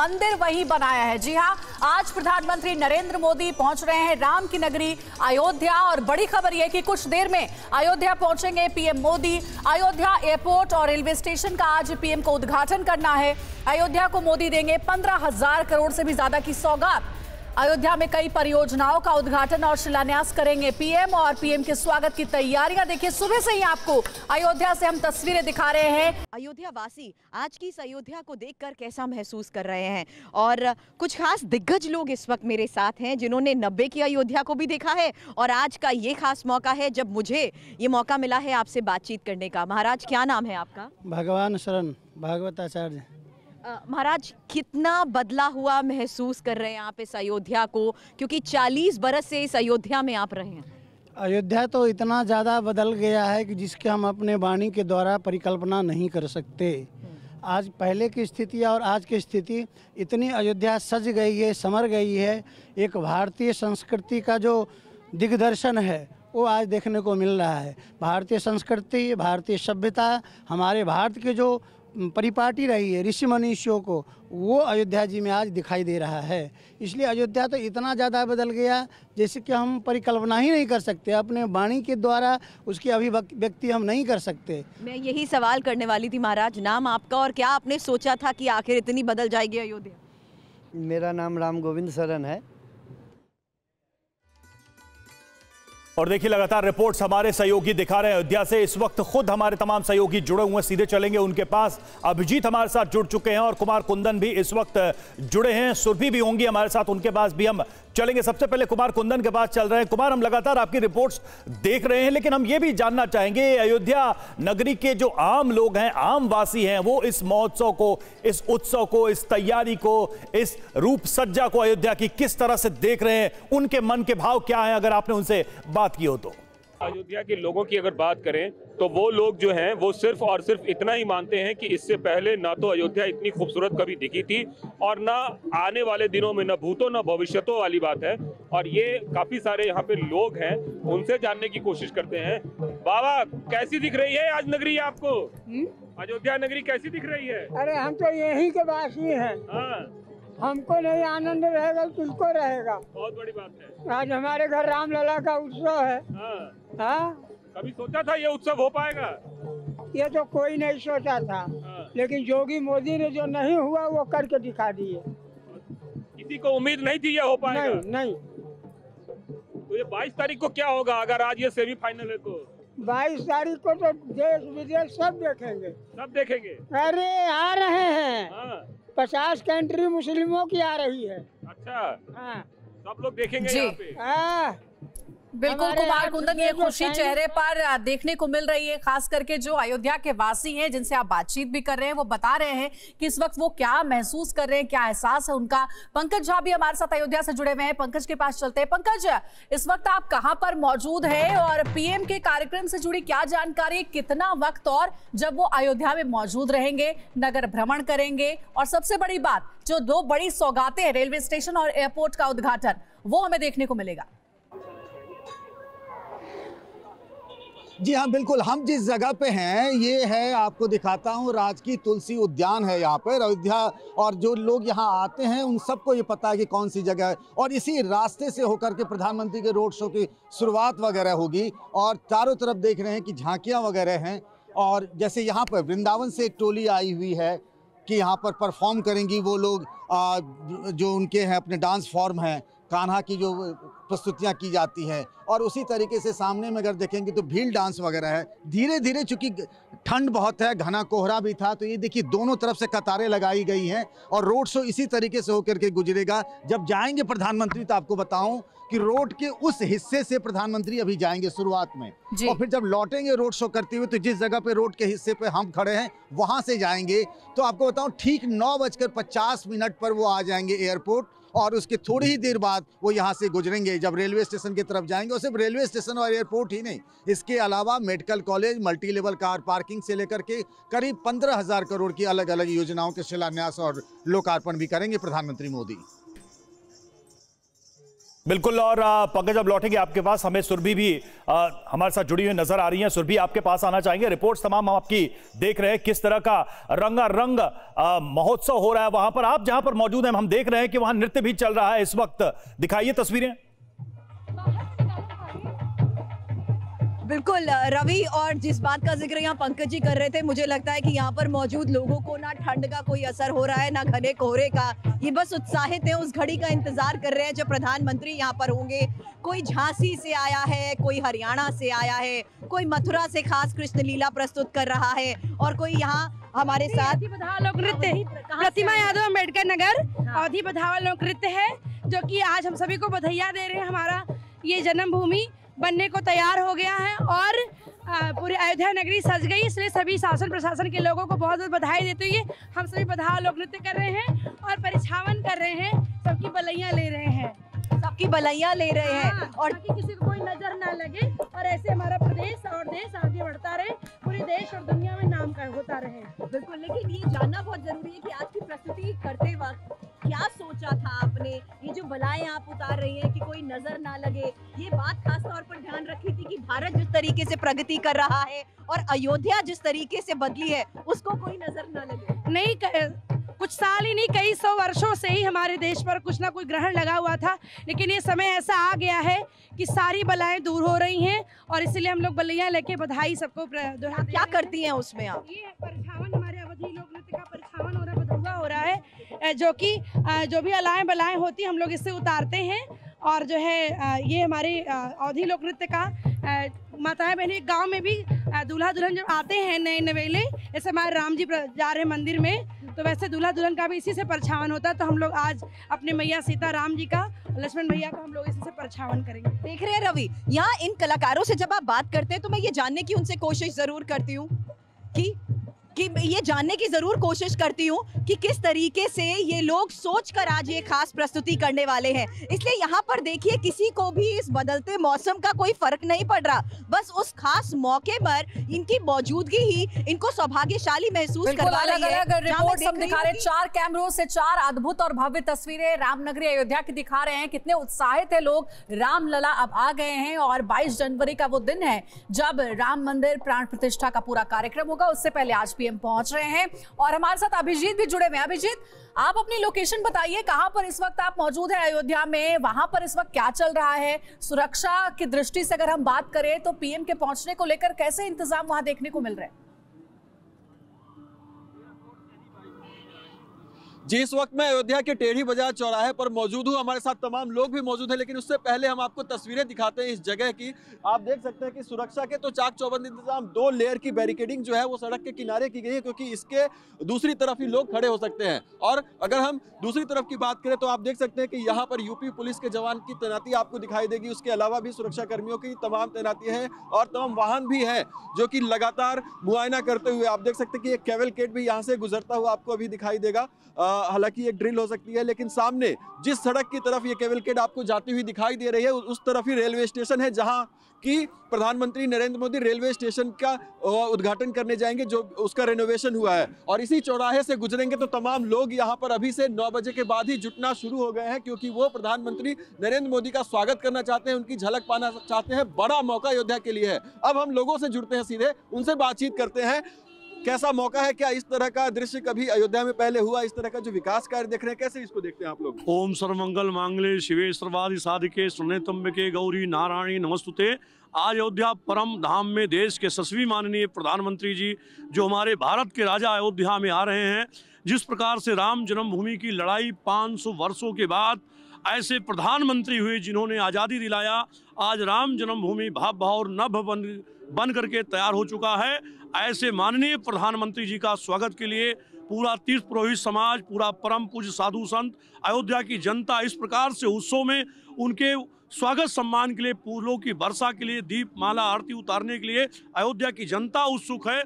मंदिर वहीं बनाया है। जी हां, आज प्रधानमंत्री नरेंद्र मोदी पहुंच रहे हैं राम की नगरी अयोध्या। और बड़ी खबर यह कि कुछ देर में अयोध्या पहुंचेंगे पीएम मोदी। अयोध्या एयरपोर्ट और रेलवे स्टेशन का आज पीएम को उद्घाटन करना है। अयोध्या को मोदी देंगे 15,000 करोड़ से भी ज्यादा की सौगात। अयोध्या में कई परियोजनाओं का उद्घाटन और शिलान्यास करेंगे पीएम। और पीएम के स्वागत की तैयारियां देखिए, सुबह से ही आपको अयोध्या से हम तस्वीरें दिखा रहे हैं। अयोध्या वासी आज की इस अयोध्या को देखकर कैसा महसूस कर रहे हैं, और कुछ खास दिग्गज लोग इस वक्त मेरे साथ हैं जिन्होंने 90 की अयोध्या को भी देखा है, और आज का ये खास मौका है जब मुझे ये मौका मिला है आपसे बातचीत करने का। महाराज, क्या नाम है आपका? भगवान शरण भागवताचार्य। महाराज, कितना बदला हुआ महसूस कर रहे हैं आप इस अयोध्या को, क्योंकि 40 बरस से इस अयोध्या में आप रहे हैं। अयोध्या तो इतना ज़्यादा बदल गया है कि जिसके हम अपने वाणी के द्वारा परिकल्पना नहीं कर सकते। आज पहले की स्थिति और आज की स्थिति, इतनी अयोध्या सज गई है, समर गई है। एक भारतीय संस्कृति का जो दिग्दर्शन है वो आज देखने को मिल रहा है। भारतीय संस्कृति, भारतीय सभ्यता, हमारे भारत के जो परिपाटी रही है ऋषि मनीषियों को, वो अयोध्या जी में आज दिखाई दे रहा है। इसलिए अयोध्या तो इतना ज़्यादा बदल गया जैसे कि हम परिकल्पना ही नहीं कर सकते। अपने वाणी के द्वारा उसकी अभिव्यक्ति हम नहीं कर सकते। मैं यही सवाल करने वाली थी महाराज, नाम आपका और क्या आपने सोचा था कि आखिर इतनी बदल जाएगी अयोध्या? मेरा नाम राम गोविंद शरण है। और देखिए, लगातार रिपोर्ट्स हमारे सहयोगी दिखा रहे हैं अयोध्या से। इस वक्त खुद हमारे तमाम सहयोगी जुड़े हुए हैं, सीधे चलेंगे उनके पास। अभिजीत हमारे साथ जुड़ चुके हैं और कुमार कुंदन भी इस वक्त जुड़े हैं। सुरभि भी होंगी हमारे साथ, उनके पास भी हम चलेंगे। सबसे पहले कुमार कुंदन के पास चल रहे हैं। कुमार, हम लगातार आपकी रिपोर्ट्स देख रहे हैं, लेकिन हम ये भी जानना चाहेंगे अयोध्या नगरी के जो आम लोग हैं, आम वासी हैं, वो इस महोत्सव को, इस उत्सव को, इस तैयारी को, इस रूप सज्जा को अयोध्या की किस तरह से देख रहे हैं? उनके मन के भाव क्या हैं, अगर आपने उनसे बात की हो तो? अयोध्या के लोगों की अगर बात करें तो वो लोग जो हैं वो सिर्फ और सिर्फ इतना ही मानते हैं कि इससे पहले ना तो अयोध्या इतनी खूबसूरत कभी दिखी थी, और ना आने वाले दिनों में, ना भूतों ना भविष्यतों वाली बात है। और ये काफी सारे यहाँ पे लोग हैं, उनसे जानने की कोशिश करते हैं। बाबा, कैसी दिख रही है आज नगरी आपको? अयोध्या नगरी कैसी दिख रही है? अरे हम तो यही के वासी हैं। हमको नहीं आनंद रहेगा, तुमको रहेगा। बहुत बड़ी बात है। आज हमारे घर राम लला का उत्सव है। कभी सोचा था ये उत्सव हो पाएगा? ये तो कोई नहीं सोचा था, लेकिन योगी मोदी ने जो नहीं हुआ वो करके दिखा दिए। किसी को उम्मीद नहीं थी ये हो पाएगा? नहीं। तो ये 22 तारीख को क्या होगा अगर आज ये सेमीफाइनल है तो? 22 तारीख को तो देश विदेश सब देखेंगे। सब देखेंगे? अरे आ रहे हैं 50 कंट्री मुस्लिमों की आ रही है। अच्छा, सब लोग देखेंगे यहाँ पे। बिल्कुल कुमार कुंदन, ये खुशी चेहरे पर देखने को मिल रही है, खास करके जो अयोध्या के वासी हैं जिनसे आप बातचीत भी कर रहे हैं, वो बता रहे हैं कि इस वक्त वो क्या महसूस कर रहे हैं, क्या एहसास है उनका। पंकज झा भी हमारे साथ अयोध्या से जुड़े हुए हैं, पंकज के पास चलते हैं। पंकज, इस वक्त आप कहाँ पर मौजूद हैं और पीएम के कार्यक्रम से जुड़ी क्या जानकारी, कितना वक्त और जब वो अयोध्या में मौजूद रहेंगे, नगर भ्रमण करेंगे, और सबसे बड़ी बात जो दो बड़ी सौगातें हैं, रेलवे स्टेशन और एयरपोर्ट का उद्घाटन, वो हमें देखने को मिलेगा? जी हाँ, बिल्कुल। हम जिस जगह पे हैं ये है, आपको दिखाता हूँ, राजकीय तुलसी उद्यान है यहाँ पर अयोध्या। और जो लोग यहाँ आते हैं उन सबको ये पता है कि कौन सी जगह है, और इसी रास्ते से होकर के प्रधानमंत्री के रोड शो की शुरुआत वगैरह होगी। और चारों तरफ देख रहे हैं कि झांकियाँ वगैरह हैं, और जैसे यहाँ पर वृंदावन से एक टोली आई हुई है कि यहाँ पर परफॉर्म करेंगी वो लोग, जो उनके हैं अपने डांस फॉर्म हैं, कान्हा की जो प्रस्तुतियाँ की जाती हैं। और उसी तरीके से सामने में अगर देखेंगे तो भील डांस वगैरह है। धीरे धीरे, चूँकि ठंड बहुत है, घना कोहरा भी था, तो ये देखिए दोनों तरफ से कतारें लगाई गई हैं, और रोड शो इसी तरीके से होकर के गुजरेगा। जब जाएंगे प्रधानमंत्री तो आपको बताऊं कि रोड के उस हिस्से से प्रधानमंत्री अभी जाएंगे शुरुआत में, और फिर जब लौटेंगे रोड शो करते हुए तो जिस जगह पे रोड के हिस्से पे हम खड़े हैं वहाँ से जाएंगे। तो आपको बताऊँ ठीक 9:50 पर वो आ जाएंगे एयरपोर्ट, और उसके थोड़ी ही देर बाद वो यहाँ से गुजरेंगे जब रेलवे स्टेशन की तरफ जाएंगे। और सिर्फ रेलवे स्टेशन और एयरपोर्ट ही नहीं, इसके अलावा medical college, multi level car parking से लेकर के करीब 15,000 करोड़ की अलग अलग योजनाओं के शिलान्यास और लोकार्पण भी करेंगे प्रधानमंत्री मोदी। बिल्कुल। और पंकज, अब लौटेंगे आपके पास। हमें सुरभि भी हमारे साथ जुड़ी हुई नजर आ रही हैं। सुरभि, आपके पास आना चाहेंगे। रिपोर्ट्स तमाम हम आपकी देख रहे हैं, किस तरह का रंगारंग महोत्सव हो रहा है वहां पर। आप जहां पर मौजूद हैं, हम देख रहे हैं कि वहां नृत्य भी चल रहा है इस वक्त। दिखाइए तस्वीरें। बिल्कुल रवि, और जिस बात का जिक्र यहाँ पंकज जी कर रहे थे, मुझे लगता है कि यहाँ पर मौजूद लोगों को ना ठंड का कोई असर हो रहा है ना घने कोहरे का। ये बस उत्साहित हैं, उस घड़ी का इंतजार कर रहे हैं जब प्रधानमंत्री यहाँ पर होंगे। कोई झांसी से आया है, कोई हरियाणा से आया है, कोई मथुरा से खास कृष्ण लीला प्रस्तुत कर रहा है, और कोई यहाँ हमारे साथ लोक नृत्य प्रतिमा यादव मेडका नगर औधी बधावा लोक नृत्य है, जो की आज हम सभी को बधाइयाँ दे रहे हैं। हमारा ये जन्मभूमि बनने को तैयार हो गया है और पूरी अयोध्या नगरी सज गई, इसलिए सभी शासन प्रशासन के लोगों को बहुत बहुत बधाई देते हुए हम सभी बधावा लोक नृत्य कर रहे हैं और परिछावन कर रहे हैं। सबकी बलैया ले रहे हैं, सबकी बलैया ले रहे हैं, और ताकि किसी को कोई नजर ना लगे, और ऐसे हमारा प्रदेश और देश आगे बढ़ता रहे, पूरे देश और दुनिया में नाम का होता रहे। बिल्कुल, लेकिन ये जानना बहुत जरूरी है कि आज की प्रस्तुति करते वक्त क्या सोचा था आपने? ये जो बलाएं आप उतार रही हैं कि कोई नजर ना लगे, ये बात खास तौर पर ध्यान रखी थी कि भारत जिस तरीके से प्रगति कर रहा है और अयोध्या जिस तरीके से बदली है, उसको कोई नजर ना लगे। नहीं, कुछ साल ही नहीं, कई सौ वर्षों से ही हमारे देश पर कुछ ना कुछ ग्रहण लगा हुआ था, लेकिन ये समय ऐसा आ गया है कि सारी बलाएं दूर हो रही हैं, और इसलिए हम लोग बलैया लेके बधाई सबको। क्या करती हैं उसमें आप? ये परछावन, हमारे अवधी लोक नृत्य का परछावन हो रहा है, बधुआ हो रहा है, जो कि जो भी अलाएं बलाएं होती हम लोग इससे उतारते हैं, और जो है ये हमारे अवधी लोक नृत्य का माताएं बहने गाँव में भी दूल्हा दुल्हन जब आते हैं नए नवेले, जैसे हमारे राम जी जा रहे मंदिर में, तो वैसे दूल्हा दुल्हन का भी इसी से परछावन होता है। तो हम लोग आज अपने मैया सीता राम जी का, लक्ष्मण भैया का हम लोग इसी से परछावन करेंगे। देख रहे हैं रवि, यहाँ इन कलाकारों से जब आप बात करते हैं तो मैं ये जानने की उनसे कोशिश जरूर करती हूँ कि किस तरीके से ये लोग सोच कर आज ये खास प्रस्तुति करने वाले हैं। इसलिए यहाँ पर देखिए, किसी को भी इस बदलते मौसम का कोई फर्क नहीं पड़ रहा, बस उस खास मौके पर इनकी मौजूदगी ही इनको सौभाग्यशाली महसूस करवा रही है। रिपोर्ट हम दिखा रहे, चार कैमरों से चार अद्भुत और भव्य तस्वीरें रामनगरी अयोध्या की दिखा रहे हैं। कितने उत्साहित है लोग। राम लला अब आ गए हैं और 22 जनवरी का वो दिन है जब राम मंदिर प्राण प्रतिष्ठा का पूरा कार्यक्रम होगा। उससे पहले आज भी पहुंच रहे हैं और हमारे साथ अभिजीत भी जुड़े हुए। अभिजीत, आप अपनी लोकेशन बताइए, कहां पर इस वक्त आप मौजूद हैं अयोध्या में, वहां पर इस वक्त क्या चल रहा है? सुरक्षा की दृष्टि से अगर हम बात करें तो पीएम के पहुंचने को लेकर कैसे इंतजाम वहां देखने को मिल रहे हैं? जी, इस वक्त मैं अयोध्या के टेढ़ी बाजार चौराहे पर मौजूद हूँ। हमारे साथ तमाम लोग भी मौजूद हैं, लेकिन उससे पहले हम आपको तस्वीरें दिखाते हैं इस जगह की। आप देख सकते हैं कि सुरक्षा के तो चाक चौबंद इंतजाम, 2 लेयर की बैरिकेडिंग जो है वो सड़क के किनारे की गई है, क्योंकि इसके दूसरी तरफ ही लोग खड़े हो सकते हैं। और अगर हम दूसरी तरफ की बात करें तो आप देख सकते हैं कि यहाँ पर यूपी पुलिस के जवान की तैनाती आपको दिखाई देगी। उसके अलावा भी सुरक्षा कर्मियों की तमाम तैनाती है और तमाम वाहन भी है जो कि लगातार मुआयना करते हुए। आप देख सकते हैं कि एक कैवलकेड भी यहाँ से गुजरता हुआ आपको अभी दिखाई देगा। हालांकि एक ड्रिल हो सकती है, लेकिन सामने जिस सड़क की तरफ ये कैवलकेड आपको जाती हुई दिखाई दे रही है, उस तरफ ही रेलवे स्टेशन है, जहां कि प्रधानमंत्री नरेंद्र मोदी रेलवे स्टेशन का उद्घाटन करने जाएंगे, जो उसका रेनोवेशन हुआ है। और इसी चौराहे से गुजरेंगे तो तमाम लोग यहां पर अभी से 9 बजे के बाद ही जुटना शुरू हो गए हैं, क्योंकि वो प्रधानमंत्री नरेंद्र मोदी का स्वागत करना चाहते हैं, उनकी झलक पाना चाहते हैं। बड़ा मौका अयोध्या के लिए है। अब हम लोगों से जुड़ते हैं, सीधे उनसे बातचीत करते हैं। कैसा मौका है? क्या इस तरह का दृश्य कभी अयोध्या में पहले हुआ? इस तरह का जो विकास कार्य देख रहे हैं, कैसे इसको देखते हैं आप लोग? ओम सर्वमंगल मांगले शिवे सर्वादि साधिके शरणम्बिके गौरी नारायणी नमस्तुते। आज अयोध्या परम धाम में देश के यशस्वी माननीय प्रधानमंत्री जी, जो हमारे भारत के राजा, अयोध्या में आ रहे हैं। जिस प्रकार से राम जन्मभूमि की लड़ाई 500 वर्षों के बाद ऐसे प्रधानमंत्री हुए जिन्होंने आज़ादी दिलाया, आज राम जन्मभूमि भाव और नभ बन करके तैयार हो चुका है। ऐसे माननीय प्रधानमंत्री जी का स्वागत के लिए पूरा तीर्थ पुरोहित समाज, पूरा परम पूज्य साधु संत, अयोध्या की जनता इस प्रकार से उत्सव में उनके स्वागत सम्मान के लिए, फूलों की वर्षा के लिए, दीप माला आरती उतारने के लिए अयोध्या की जनता उत्सुक है।